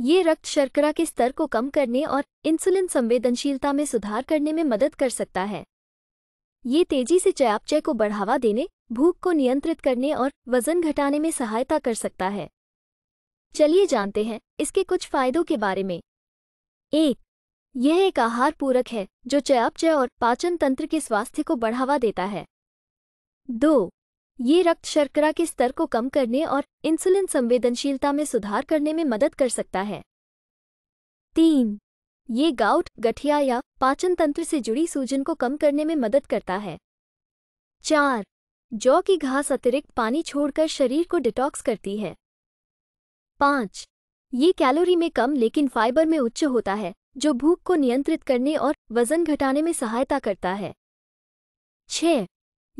ये रक्त शर्करा के स्तर को कम करने और इंसुलिन संवेदनशीलता में सुधार करने में मदद कर सकता है। ये तेजी से चयापचय को बढ़ावा देने, भूख को नियंत्रित करने और वजन घटाने में सहायता कर सकता है। चलिए जानते हैं इसके कुछ फायदों के बारे में। 1. यह एक आहार पूरक है जो चयापचय और पाचन तंत्र के स्वास्थ्य को बढ़ावा देता है। 2. ये रक्त शर्करा के स्तर को कम करने और इंसुलिन संवेदनशीलता में सुधार करने में मदद कर सकता है। 3. ये गाउट, गठिया या पाचन तंत्र से जुड़ी सूजन को कम करने में मदद करता है। 4. जौ की घास अतिरिक्त पानी छोड़कर शरीर को डिटॉक्स करती है। 5. ये कैलोरी में कम लेकिन फाइबर में उच्च होता है जो भूख को नियंत्रित करने और वजन घटाने में सहायता करता है। 6.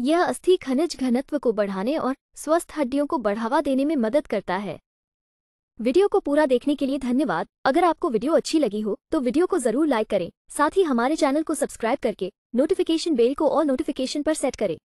यह अस्थि खनिज घनत्व को बढ़ाने और स्वस्थ हड्डियों को बढ़ावा देने में मदद करता है। वीडियो को पूरा देखने के लिए धन्यवाद। अगर आपको वीडियो अच्छी लगी हो तो वीडियो को जरूर लाइक करें। साथ ही हमारे चैनल को सब्सक्राइब करके नोटिफिकेशन बेल को ऑल नोटिफिकेशन पर सेट करें।